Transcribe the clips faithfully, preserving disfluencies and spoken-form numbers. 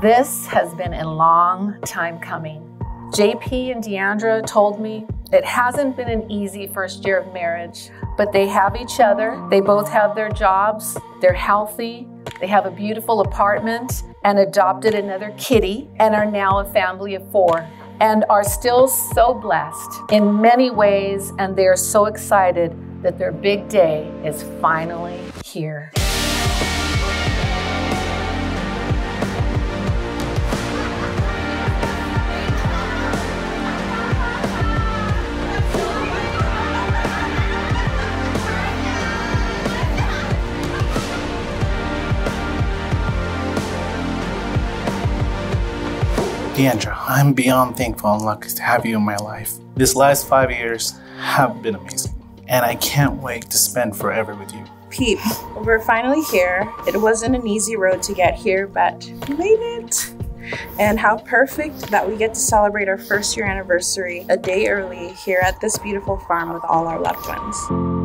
This has been a long time coming. Jaypee and Diandra told me it hasn't been an easy first year of marriage, but they have each other. They both have their jobs. They're healthy. They have a beautiful apartment and adopted another kitty and are now a family of four and are still so blessed in many ways. And they are so excited that their big day is finally here. Diandra, I'm beyond thankful and lucky to have you in my life. These last five years have been amazing, and I can't wait to spend forever with you. Peep, we're finally here. It wasn't an easy road to get here, but we made it. And how perfect that we get to celebrate our first year anniversary a day early here at this beautiful farm with all our loved ones.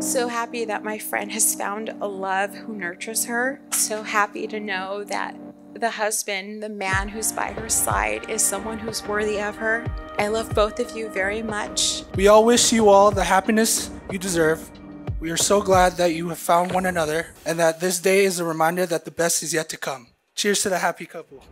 So happy that my friend has found a love who nurtures her. So happy to know that the husband, the man who's by her side, is someone who's worthy of her. I love both of you very much. We all wish you all the happiness you deserve. We are so glad that you have found one another and that this day is a reminder that the best is yet to come. Cheers to the happy couple.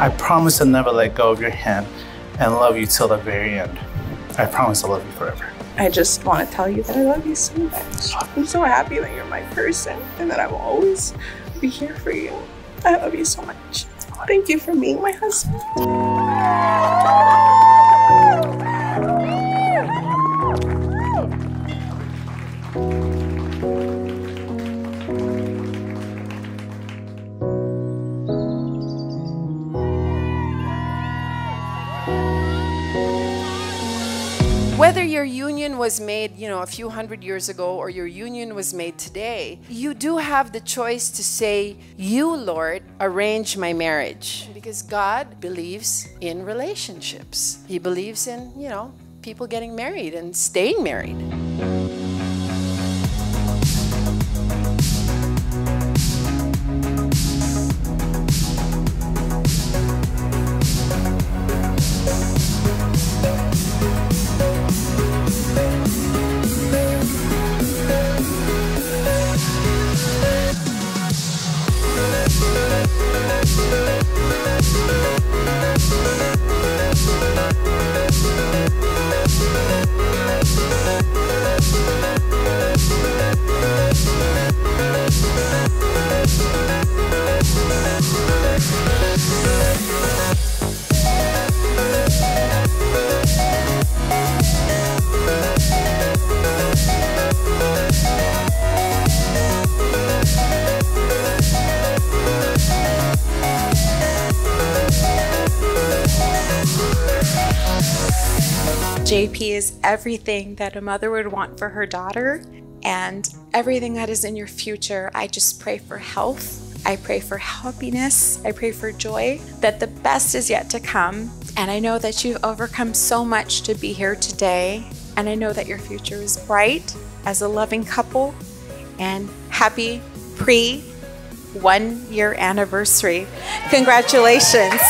I promise to never let go of your hand and love you till the very end. I promise I'll love you forever. I just want to tell you that I love you so much. I'm so happy that you're my person and that I will always be here for you. I love you so much. Thank you for being my husband. Whether your union was made, you know, a few hundred years ago or your union was made today, you do have the choice to say, "You, Lord, arrange my marriage." Because God believes in relationships. He believes in, you know, people getting married and staying married. Jaypee is everything that a mother would want for her daughter and everything that is in your future. I just pray for health. I pray for happiness. I pray for joy, that the best is yet to come. And I know that you've overcome so much to be here today. And I know that your future is bright as a loving couple, and happy pre one year anniversary. Congratulations.